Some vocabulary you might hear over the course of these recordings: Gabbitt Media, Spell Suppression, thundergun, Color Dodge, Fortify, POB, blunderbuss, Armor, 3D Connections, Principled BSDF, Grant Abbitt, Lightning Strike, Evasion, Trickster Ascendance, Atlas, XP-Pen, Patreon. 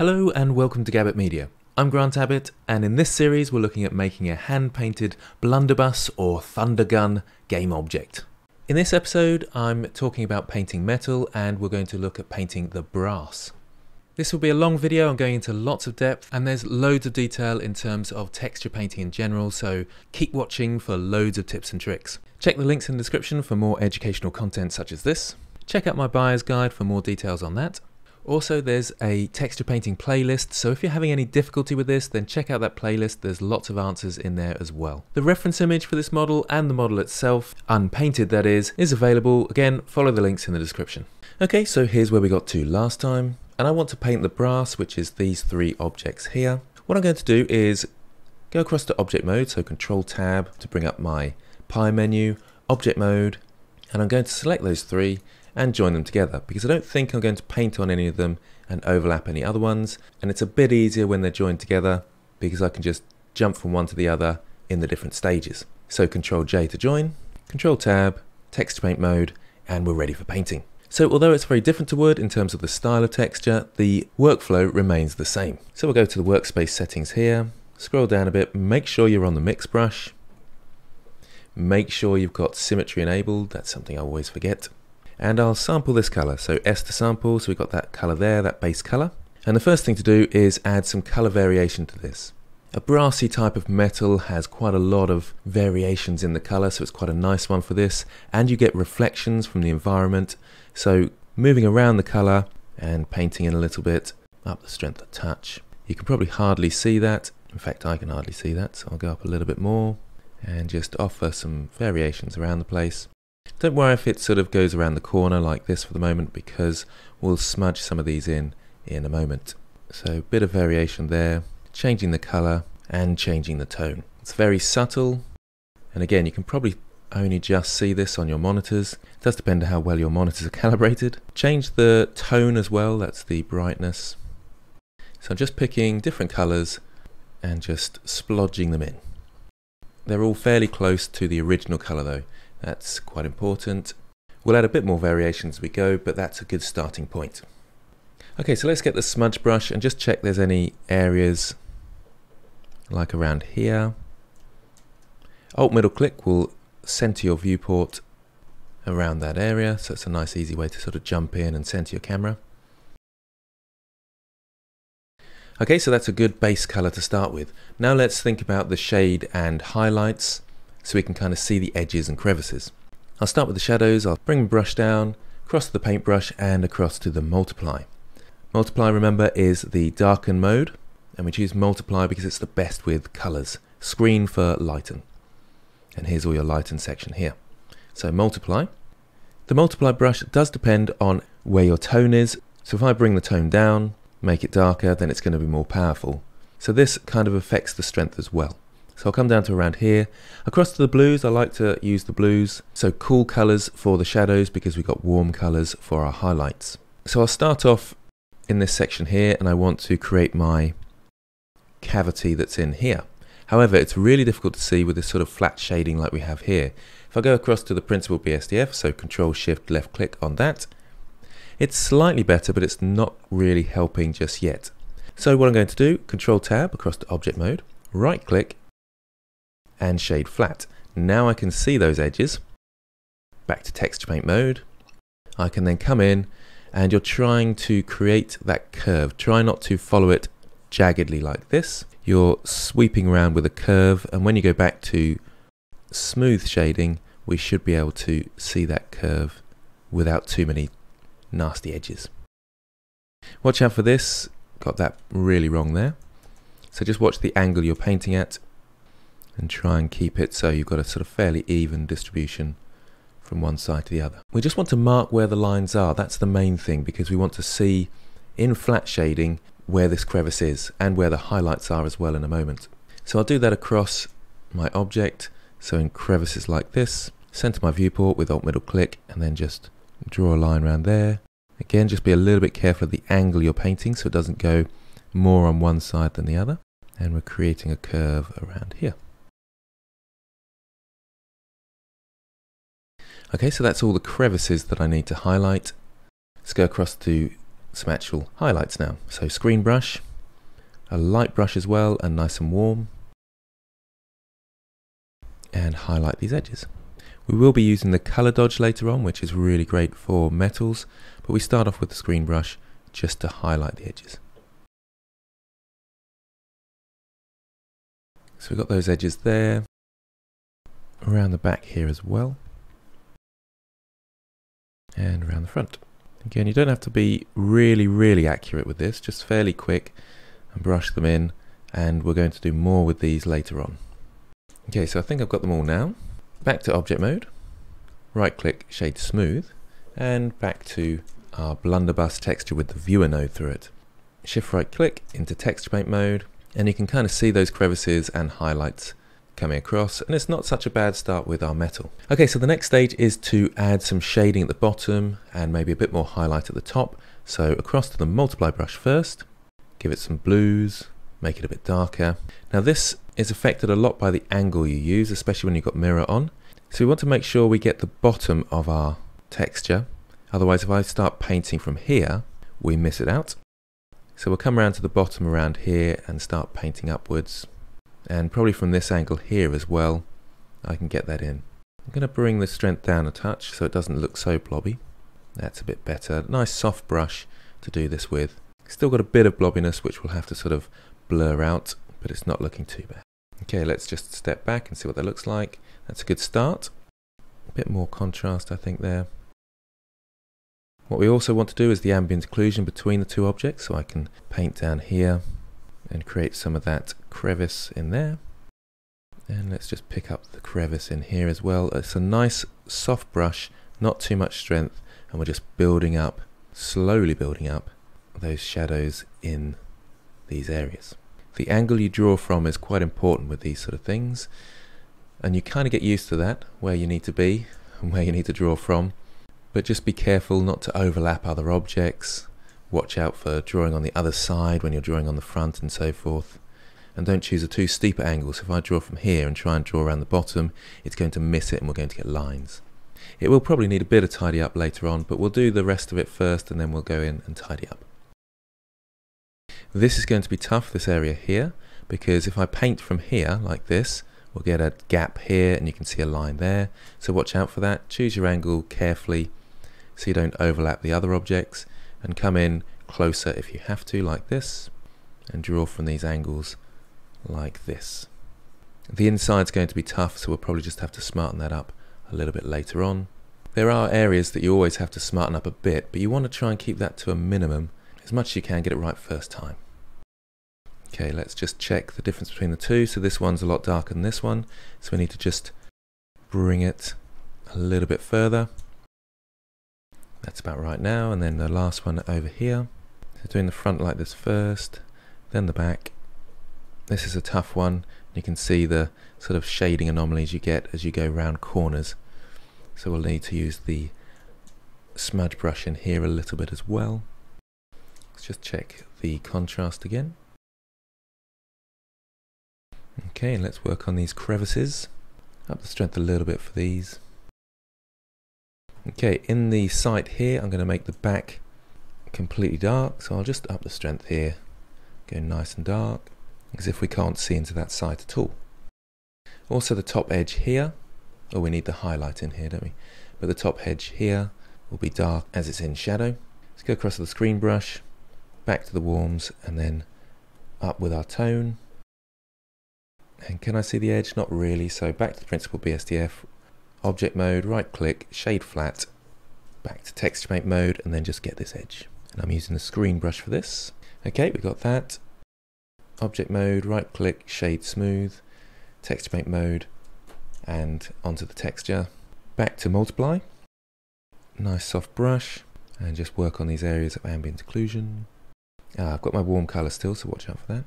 Hello and welcome to Gabbitt Media. I'm Grant Abbitt, and in this series we're looking at making a hand-painted blunderbuss or thundergun game object. In this episode I'm talking about painting metal, and we're going to look at painting the brass. This will be a long video. I'm going into lots of depth, and there's loads of detail in terms of texture painting in general, so keep watching for loads of tips and tricks. Check the links in the description for more educational content such as this. Check out my buyer's guide for more details on that. Also, there's a texture painting playlist, so if you're having any difficulty with this, then check out that playlist. There's lots of answers in there as well. The reference image for this model and the model itself, unpainted that is available. Again, follow the links in the description. Okay, so here's where we got to last time, and I want to paint the brass, which is these three objects here. What I'm going to do is go across to object mode, so Control Tab to bring up my pie menu, object mode, and I'm going to select those three and join them together, because I don't think I'm going to paint on any of them and overlap any other ones, and it's a bit easier when they're joined together because I can just jump from one to the other in the different stages. So Control J to join, Control Tab, texture paint mode, and we're ready for painting. So although it's very different to wood in terms of the style of texture, the workflow remains the same. So we'll go to the workspace settings here, scroll down a bit, make sure you're on the mix brush, make sure you've got symmetry enabled, that's something I always forget. And I'll sample this color, so S to sample, so we've got that color there, that base color. And the first thing to do is add some color variation to this. A brassy type of metal has quite a lot of variations in the color, so it's quite a nice one for this. And you get reflections from the environment, so moving around the color and painting in a little bit, up the strength of touch. You can probably hardly see that. In fact, I can hardly see that, so I'll go up a little bit more and just offer some variations around the place. Don't worry if it sort of goes around the corner like this for the moment, because we'll smudge some of these in a moment. So a bit of variation there, changing the colour and changing the tone. It's very subtle, and again you can probably only just see this on your monitors. It does depend on how well your monitors are calibrated. Change the tone as well, that's the brightness. So I'm just picking different colours and just splodging them in. They're all fairly close to the original colour though. That's quite important. We'll add a bit more variation as we go, but that's a good starting point. Okay, so let's get the smudge brush and just check there's any areas like around here. Alt middle click will center your viewport around that area, so it's a nice easy way to sort of jump in and center your camera. Okay, so that's a good base color to start with. Now let's think about the shade and highlights, so we can kind of see the edges and crevices. I'll start with the shadows. I'll bring the brush down, across to the paintbrush, and across to the multiply. Multiply, remember, is the darken mode, and we choose multiply because it's the best with colors. Screen for lighten. And here's all your lighten section here. So multiply. The multiply brush does depend on where your tone is. So if I bring the tone down, make it darker, then it's going to be more powerful. So this kind of affects the strength as well. So I'll come down to around here. Across to the blues, I like to use the blues. So cool colours for the shadows, because we've got warm colours for our highlights. So I'll start off in this section here, and I want to create my cavity that's in here. However, it's really difficult to see with this sort of flat shading like we have here. If I go across to the Principled BSDF, so Control Shift left click on that, it's slightly better, but it's not really helping just yet. So what I'm going to do, Control Tab across to object mode, right click, and shade flat. Now I can see those edges. Back to texture paint mode. I can then come in, and you're trying to create that curve. Try not to follow it jaggedly like this. You're sweeping around with a curve, and when you go back to smooth shading, we should be able to see that curve without too many nasty edges. Watch out for this. Got that really wrong there. So just watch the angle you're painting at, and try and keep it so you've got a sort of fairly even distribution from one side to the other. We just want to mark where the lines are, that's the main thing, because we want to see in flat shading where this crevice is and where the highlights are as well in a moment. So I'll do that across my object, so in crevices like this, center my viewport with alt middle click and then just draw a line around there. Again, just be a little bit careful of the angle you're painting so it doesn't go more on one side than the other, and we're creating a curve around here. Okay, so that's all the crevices that I need to highlight. Let's go across to some actual highlights now. So screen brush, a light brush as well, and nice and warm, and highlight these edges. We will be using the Color Dodge later on, which is really great for metals, but we start off with the screen brush just to highlight the edges. So we've got those edges there, around the back here as well, and around the front. Again, you don't have to be really accurate with this, just fairly quick, and brush them in, and we're going to do more with these later on. Okay, so I think I've got them all now. Back to object mode, right click, shade smooth, and back to our blunderbuss texture with the viewer node through it. Shift right click into texture paint mode, and you can kind of see those crevices and highlights coming across, and it's not such a bad start with our metal. Okay, so the next stage is to add some shading at the bottom and maybe a bit more highlight at the top. So across to the multiply brush first, give it some blues, make it a bit darker. Now this is affected a lot by the angle you use, especially when you've got mirror on. So we want to make sure we get the bottom of our texture. Otherwise, if I start painting from here, we miss it out. So we'll come around to the bottom around here and start painting upwards. And probably from this angle here as well, I can get that in. I'm going to bring the strength down a touch so it doesn't look so blobby. That's a bit better. Nice soft brush to do this with. Still got a bit of blobbiness which we'll have to sort of blur out, but it's not looking too bad. Okay, let's just step back and see what that looks like. That's a good start. A bit more contrast I think there. What we also want to do is the ambient occlusion between the two objects, so I can paint down here and create some of that crevice in there. And let's just pick up the crevice in here as well. It's a nice soft brush, not too much strength, and we're just building up, slowly building up those shadows in these areas. The angle you draw from is quite important with these sort of things, and you kind of get used to that, where you need to be and where you need to draw from, but just be careful not to overlap other objects. Watch out for drawing on the other side when you're drawing on the front and so forth, and don't choose a too steep angle. So if I draw from here and try and draw around the bottom, it's going to miss it and we're going to get lines. It will probably need a bit of tidy up later on, but we'll do the rest of it first and then we'll go in and tidy up. This is going to be tough, this area here, because if I paint from here like this, we'll get a gap here and you can see a line there. So watch out for that. Choose your angle carefully so you don't overlap the other objects, and come in closer if you have to like this, and draw from these angles like this. The inside's going to be tough, so we'll probably just have to smarten that up a little bit later on. There are areas that you always have to smarten up a bit, but you want to try and keep that to a minimum as much as you can, get it right first time. Okay, let's just check the difference between the two. So this one's a lot darker than this one, so we need to just bring it a little bit further. That's about right now, and then the last one over here. So doing the front like this first, then the back. This is a tough one. You can see the sort of shading anomalies you get as you go round corners. So we'll need to use the smudge brush in here a little bit as well. Let's just check the contrast again. Okay, and let's work on these crevices. Up the strength a little bit for these. Okay, in the sight here, I'm going to make the back completely dark, so I'll just up the strength here, go nice and dark, as if we can't see into that sight at all. Also the top edge here, oh, we need the highlight in here, don't we? But the top edge here will be dark as it's in shadow. Let's go across to the screen brush, back to the warms, and then up with our tone. And can I see the edge? Not really, so back to the Principled BSDF, object mode, right click, shade flat, back to texture paint mode, and then just get this edge. And I'm using the screen brush for this. Okay, we've got that. Object mode, right click, shade smooth, texture paint mode, and onto the texture. Back to multiply, nice soft brush, and just work on these areas of ambient occlusion. I've got my warm color still, so watch out for that.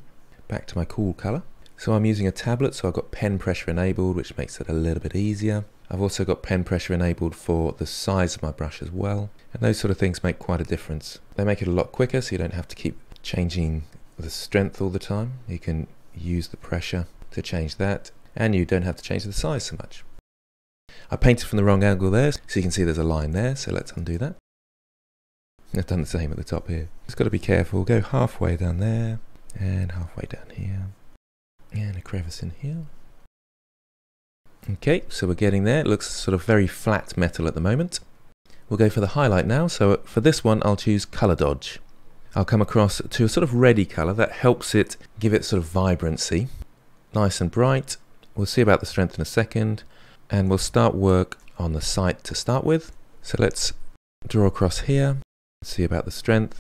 Back to my cool color. So I'm using a tablet, so I've got pen pressure enabled, which makes it a little bit easier. I've also got pen pressure enabled for the size of my brush as well, and those sort of things make quite a difference. They make it a lot quicker, so you don't have to keep changing the strength all the time. You can use the pressure to change that, and you don't have to change the size so much. I painted from the wrong angle there, so you can see there's a line there, so let's undo that. I've done the same at the top here. Just got to be careful, go halfway down there and halfway down here and a crevice in here. Okay, so we're getting there. It looks sort of very flat metal at the moment. We'll go for the highlight now. So for this one, I'll choose Color Dodge. I'll come across to a sort of reddy color that helps it give it sort of vibrancy. Nice and bright. We'll see about the strength in a second, and we'll start work on the sight to start with. So let's draw across here, see about the strength.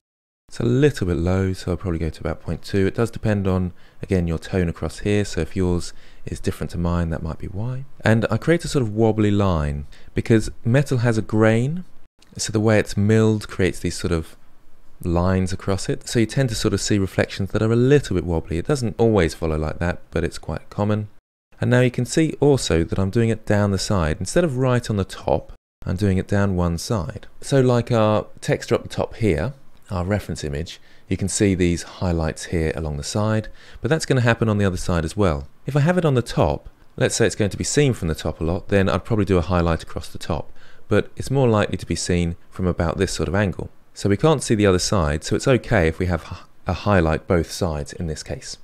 It's a little bit low, so I'll probably go to about 0.2. It does depend on, again, your tone across here, so if yours is different to mine, that might be why. And I create a sort of wobbly line, because metal has a grain, so the way it's milled creates these sort of lines across it, so you tend to sort of see reflections that are a little bit wobbly. It doesn't always follow like that, but it's quite common. And now you can see also that I'm doing it down the side. Instead of right on the top, I'm doing it down one side. So like our texture up the top here, our reference image, you can see these highlights here along the side, but that's going to happen on the other side as well. If I have it on the top, let's say it's going to be seen from the top a lot, then I'd probably do a highlight across the top, but it's more likely to be seen from about this sort of angle. So we can't see the other side, so it's okay if we have a highlight both sides in this case.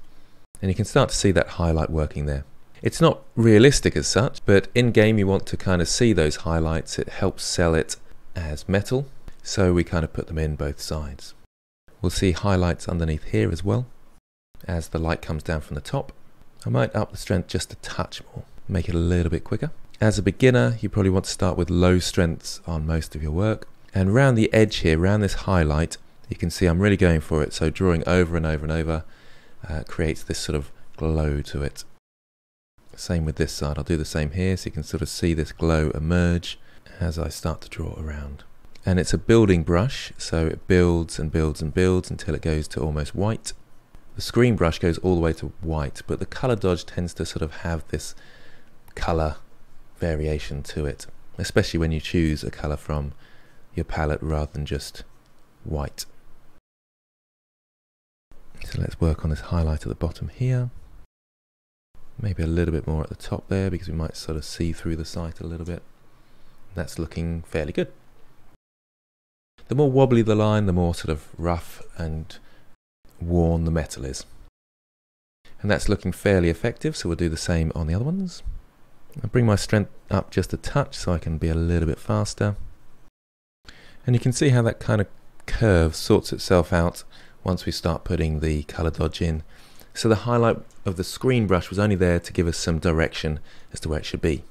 And you can start to see that highlight working there. It's not realistic as such, but in-game you want to kind of see those highlights. It helps sell it as metal, so we kind of put them in both sides. We'll see highlights underneath here as well, as the light comes down from the top. I might up the strength just a touch more, make it a little bit quicker. As a beginner, you probably want to start with low strengths on most of your work. And round the edge here, round this highlight, you can see I'm really going for it, so drawing over and over and over creates this sort of glow to it. Same with this side, I'll do the same here, so you can sort of see this glow emerge as I start to draw around. And it's a building brush, so it builds and builds and builds until it goes to almost white. The screen brush goes all the way to white, but the Color Dodge tends to sort of have this color variation to it, especially when you choose a color from your palette rather than just white. So let's work on this highlight at the bottom here. Maybe a little bit more at the top there, because we might sort of see through the sight a little bit. That's looking fairly good. The more wobbly the line, the more sort of rough and worn the metal is. And that's looking fairly effective, so we'll do the same on the other ones. I'll bring my strength up just a touch so I can be a little bit faster. And you can see how that kind of curve sorts itself out once we start putting the Color Dodge in. So the highlight of the screen brush was only there to give us some direction as to where it should be.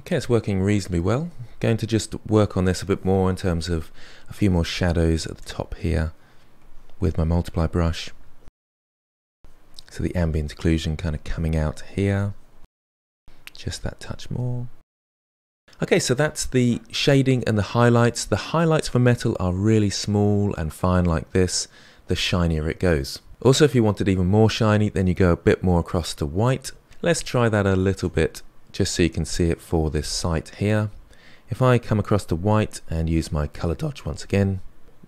Okay, it's working reasonably well. Going to just work on this a bit more in terms of a few more shadows at the top here with my multiply brush. So the ambient occlusion kind of coming out here. Just that touch more. Okay, so that's the shading and the highlights. The highlights for metal are really small and fine like this. The shinier it goes. Also, if you want it even more shiny, then you go a bit more across to white. Let's try that a little bit just so you can see it for this site here. If I come across to white and use my Color Dodge once again,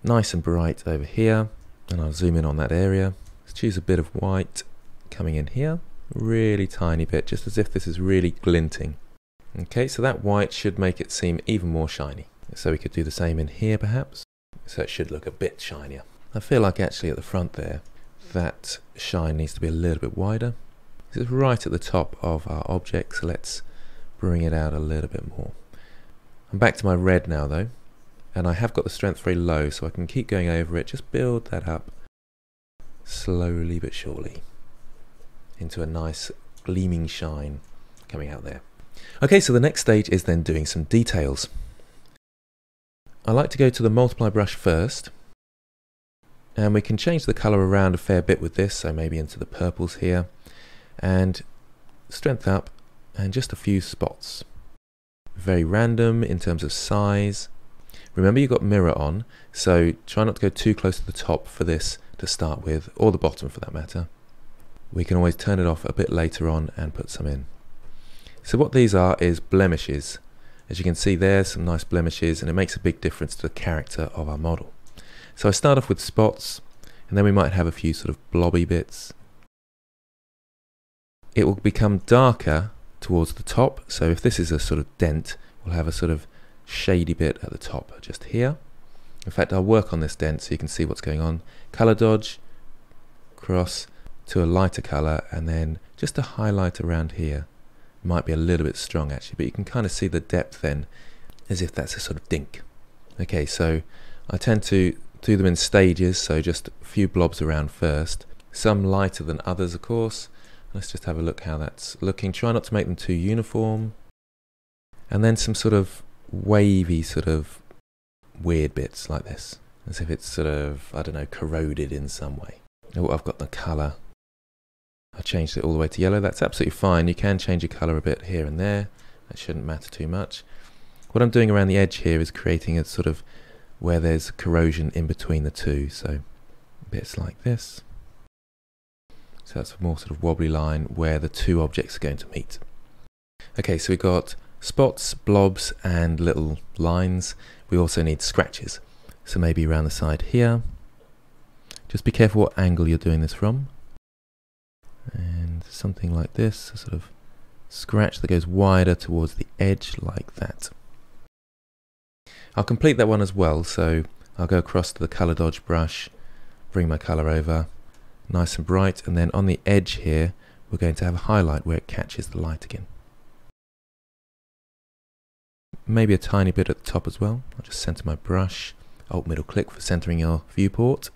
nice and bright over here, and I'll zoom in on that area. Let's choose a bit of white coming in here, really tiny bit, just as if this is really glinting. Okay, so that white should make it seem even more shiny. So we could do the same in here perhaps, so it should look a bit shinier. I feel like actually at the front there, that shine needs to be a little bit wider. This is right at the top of our object, so let's bring it out a little bit more. I'm back to my red now though, and I have got the strength very low, so I can keep going over it, just build that up slowly but surely into a nice gleaming shine coming out there. Okay, so the next stage is then doing some details. I like to go to the multiply brush first. And we can change the colour around a fair bit with this, so maybe into the purples here, and strength up, and just a few spots. Very random in terms of size. Remember you've got mirror on, so try not to go too close to the top for this to start with, or the bottom for that matter. We can always turn it off a bit later on and put some in. So what these are is blemishes. As you can see there's some nice blemishes, and it makes a big difference to the character of our model. So I start off with spots, and then we might have a few sort of blobby bits. It will become darker towards the top, so if this is a sort of dent, we'll have a sort of shady bit at the top just here. In fact, I'll work on this dent so you can see what's going on. Color dodge, cross to a lighter color, and then just a highlight around here. Might be a little bit strong actually, but you can kind of see the depth then, as if that's a sort of dink. Okay, so I tend to do them in stages, so just a few blobs around first, some lighter than others of course. Let's just have a look how that's looking. Try not to make them too uniform, and then some sort of wavy sort of weird bits like this, as if it's sort of, I don't know, corroded in some way. Oh, I've got the colour. I changed it all the way to yellow. That's absolutely fine. You can change your colour a bit here and there. That shouldn't matter too much. What I'm doing around the edge here is creating a sort of where there's corrosion in between the two, so bits like this. So that's a more sort of wobbly line where the two objects are going to meet. Okay, so we've got spots, blobs and little lines. We also need scratches, so maybe around the side here. Just be careful what angle you're doing this from, and something like this, a sort of scratch that goes wider towards the edge like that. I'll complete that one as well, so I'll go across to the color dodge brush, bring my color over nice and bright, and then on the edge here we're going to have a highlight where it catches the light again. Maybe a tiny bit at the top as well. I'll just center my brush, alt middle click for centering your viewport,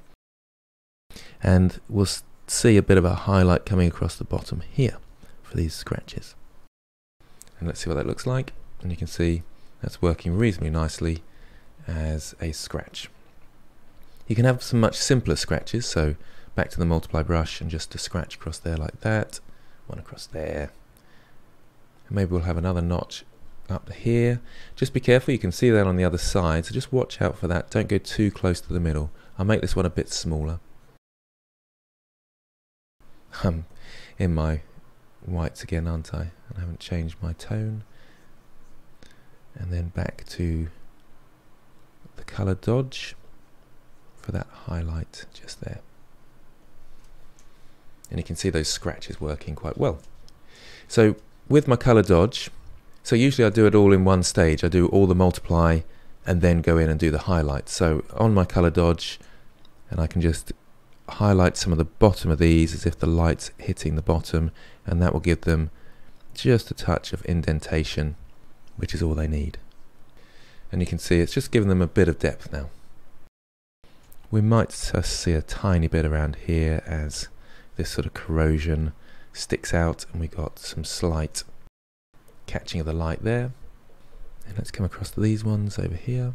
and we'll see a bit of a highlight coming across the bottom here for these scratches. And let's see what that looks like, and you can see that's working reasonably nicely as a scratch. You can have some much simpler scratches, so back to the multiply brush and just a scratch across there like that, one across there, and maybe we'll have another notch up here. Just be careful, you can see that on the other side, so just watch out for that, don't go too close to the middle. I'll make this one a bit smaller. I'm in my whites again, aren't I? I haven't changed my tone. And then back to the color dodge for that highlight just there. And you can see those scratches working quite well. So with my color dodge, so usually I do it all in one stage. I do all the multiply and then go in and do the highlight. So on my color dodge, and I can just highlight some of the bottom of these as if the light's hitting the bottom, and that will give them just a touch of indentation, which is all they need. And you can see it's just giving them a bit of depth now. We might just see a tiny bit around here as this sort of corrosion sticks out, and we got some slight catching of the light there. And let's come across to these ones over here.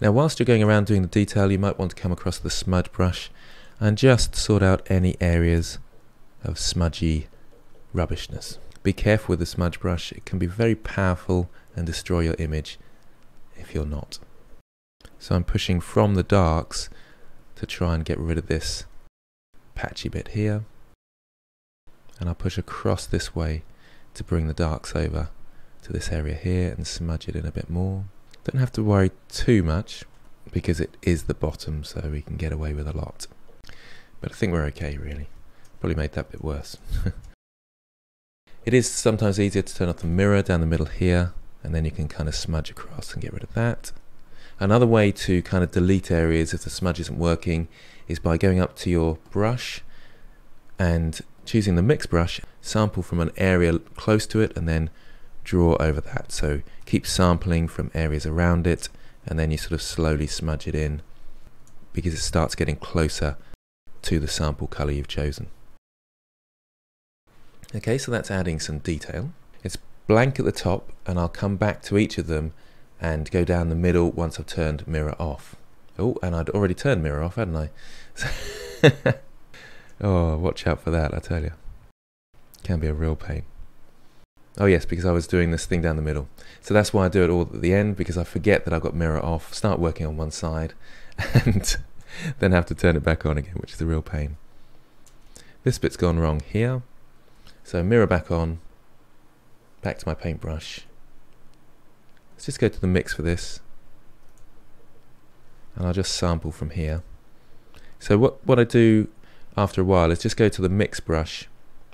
Now whilst you're going around doing the detail, you might want to come across the smudge brush and just sort out any areas of smudgy rubbishness. Be careful with the smudge brush, it can be very powerful and destroy your image if you're not. So I'm pushing from the darks to try and get rid of this patchy bit here, and I'll push across this way to bring the darks over to this area here and smudge it in a bit more. Don't have to worry too much because it is the bottom, so we can get away with a lot, but I think we're okay really. Probably made that bit worse. It is sometimes easier to turn off the mirror down the middle here, and then you can kind of smudge across and get rid of that. Another way to kind of delete areas if the smudge isn't working is by going up to your brush and choosing the mix brush, sample from an area close to it, and then draw over that. So keep sampling from areas around it, and then you sort of slowly smudge it in because it starts getting closer to the sample color you've chosen. Okay, so that's adding some detail. It's blank at the top, and I'll come back to each of them and go down the middle once I've turned mirror off. Oh, and I'd already turned mirror off, hadn't I? Oh, watch out for that, I tell you. Can be a real pain. Oh yes, because I was doing this thing down the middle. So that's why I do it all at the end, because I forget that I've got mirror off, start working on one side, and then have to turn it back on again, which is a real pain. This bit's gone wrong here. So mirror back on, back to my paintbrush. Let's just go to the mix for this, and I'll just sample from here. So what I do after a while is just go to the mix brush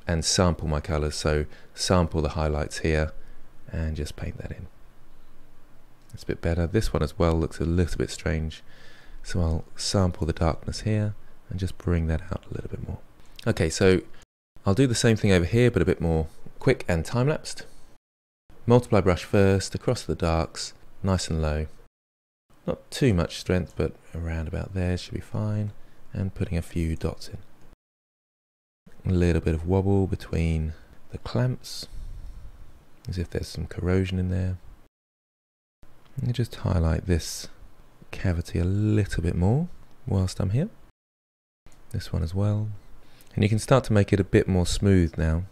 and sample my colours, so sample the highlights here and just paint that in. It's a bit better. This one as well looks a little bit strange, so I'll sample the darkness here and just bring that out a little bit more. Okay, so I'll do the same thing over here, but a bit more quick and time-lapsed. Multiply brush first, across the darks, nice and low. Not too much strength, but around about there should be fine. And putting a few dots in. A little bit of wobble between the clamps, as if there's some corrosion in there. And just highlight this cavity a little bit more whilst I'm here. This one as well. And you can start to make it a bit more smooth now.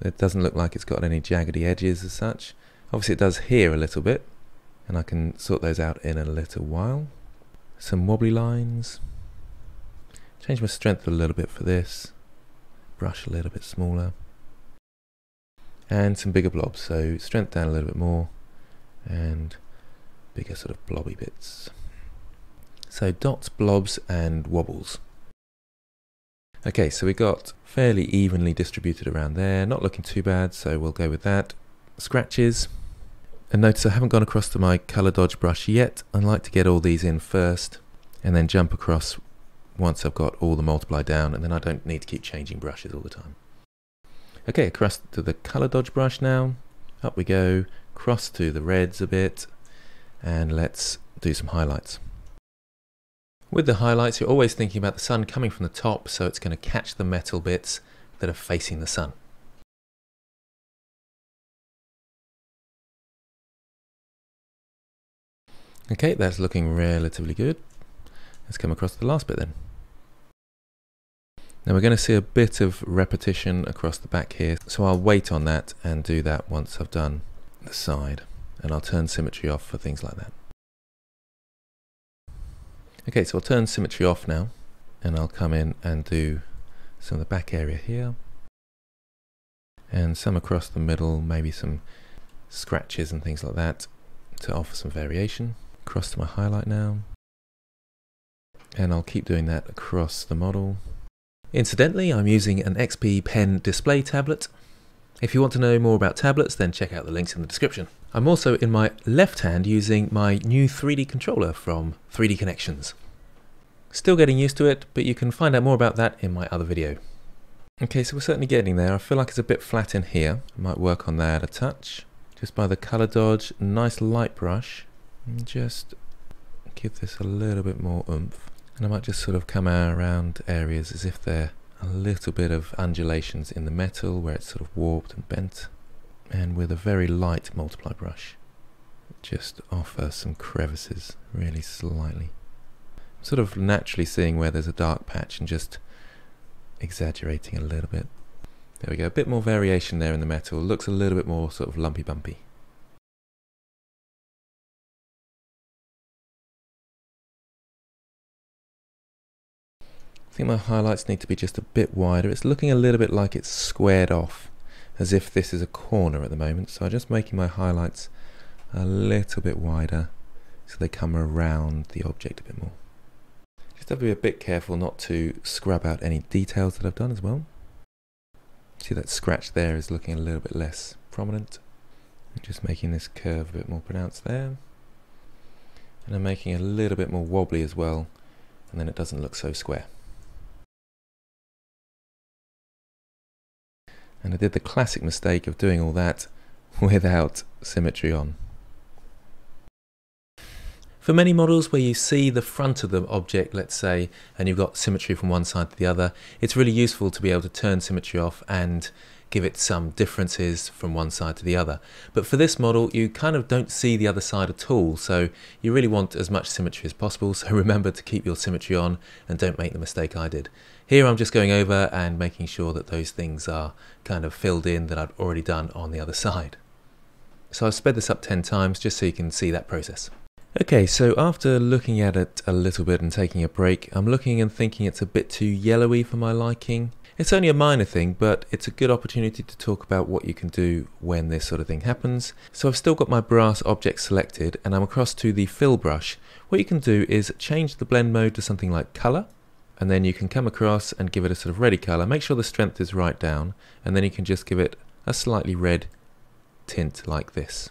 It doesn't look like it's got any jaggedy edges as such. Obviously it does here a little bit, and I can sort those out in a little while. Some wobbly lines. Change my strength a little bit for this. Brush a little bit smaller. And some bigger blobs, so strength down a little bit more and bigger sort of blobby bits. So dots, blobs and wobbles. Okay, so we got fairly evenly distributed around there, not looking too bad, so we'll go with that. Scratches, and notice I haven't gone across to my Color Dodge brush yet. I'd like to get all these in first and then jump across once I've got all the multiply down, and then I don't need to keep changing brushes all the time. Okay, across to the Color Dodge brush now, up we go, cross to the reds a bit, and let's do some highlights. With the highlights, you're always thinking about the sun coming from the top, so it's going to catch the metal bits that are facing the sun. Okay, that's looking relatively good. Let's come across to the last bit then. Now we're going to see a bit of repetition across the back here, so I'll wait on that and do that once I've done the side, and I'll turn symmetry off for things like that. Okay, so I'll turn symmetry off now, and I'll come in and do some of the back area here, and some across the middle, maybe some scratches and things like that to offer some variation. Across to my highlight now, and I'll keep doing that across the model. Incidentally, I'm using an XP-Pen display tablet. If you want to know more about tablets, then check out the links in the description. I'm also in my left hand using my new 3D controller from 3D Connections. Still getting used to it, but you can find out more about that in my other video. Okay, so we're certainly getting there. I feel like it's a bit flat in here. I might work on that a touch. Just by the Color Dodge, nice light brush. And just give this a little bit more oomph. And I might just sort of come around areas as if they're a little bit of undulations in the metal where it's sort of warped and bent, and with a very light multiply brush just offer some crevices really slightly. I'm sort of naturally seeing where there's a dark patch and just exaggerating a little bit. There we go, a bit more variation there in the metal, looks a little bit more sort of lumpy bumpy. I think my highlights need to be just a bit wider. It's looking a little bit like it's squared off, as if this is a corner at the moment. So I'm just making my highlights a little bit wider so they come around the object a bit more. Just have to be a bit careful not to scrub out any details that I've done as well. See that scratch there is looking a little bit less prominent. I'm just making this curve a bit more pronounced there. And I'm making it a little bit more wobbly as well, and then it doesn't look so square. And I did the classic mistake of doing all that without symmetry on. For many models where you see the front of the object, let's say, and you've got symmetry from one side to the other, it's really useful to be able to turn symmetry off and give it some differences from one side to the other. But for this model, you kind of don't see the other side at all, so you really want as much symmetry as possible, so remember to keep your symmetry on and don't make the mistake I did. Here I'm just going over and making sure that those things are kind of filled in that I've already done on the other side. So I've sped this up 10 times just so you can see that process. Okay, so after looking at it a little bit and taking a break, I'm looking and thinking it's a bit too yellowy for my liking. It's only a minor thing, but it's a good opportunity to talk about what you can do when this sort of thing happens. So I've still got my brass object selected, and I'm across to the fill brush. What you can do is change the blend mode to something like color, and then you can come across and give it a sort of reddy color. Make sure the strength is right down, and then you can just give it a slightly red tint like this.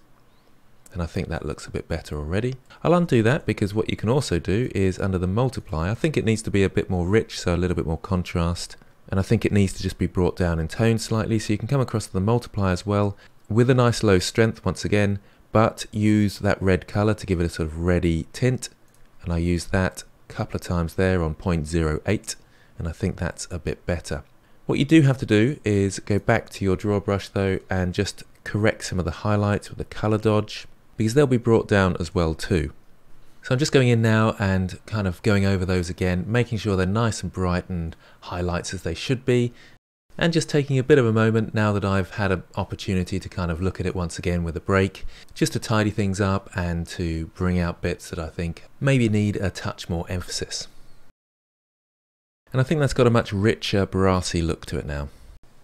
and I think that looks a bit better already. I'll undo that because what you can also do is under the multiply, I think it needs to be a bit more rich, so a little bit more contrast, and I think it needs to just be brought down in tone slightly, so you can come across to the multiply as well with a nice low strength once again, but use that red color to give it a sort of reddy tint, and I use that a couple of times there on 0.08, and I think that's a bit better. What you do have to do is go back to your draw brush though and just correct some of the highlights with the color dodge, because they'll be brought down as well too. So I'm just going in now and kind of going over those again, making sure they're nice and bright and highlights as they should be, and just taking a bit of a moment now that I've had an opportunity to kind of look at it once again with a break, just to tidy things up and to bring out bits that I think maybe need a touch more emphasis. And I think that's got a much richer brassy look to it now.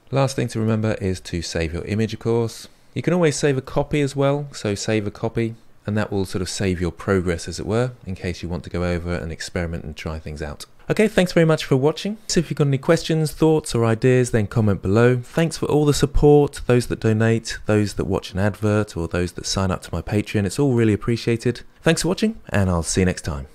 Last thing to remember is to save your image, of course. You can always save a copy as well, so save a copy, and that will sort of save your progress as it were, in case you want to go over and experiment and try things out. Okay, thanks very much for watching. So if you've got any questions, thoughts or ideas, then comment below. Thanks for all the support, those that donate, those that watch an advert or those that sign up to my Patreon. It's all really appreciated. Thanks for watching and I'll see you next time.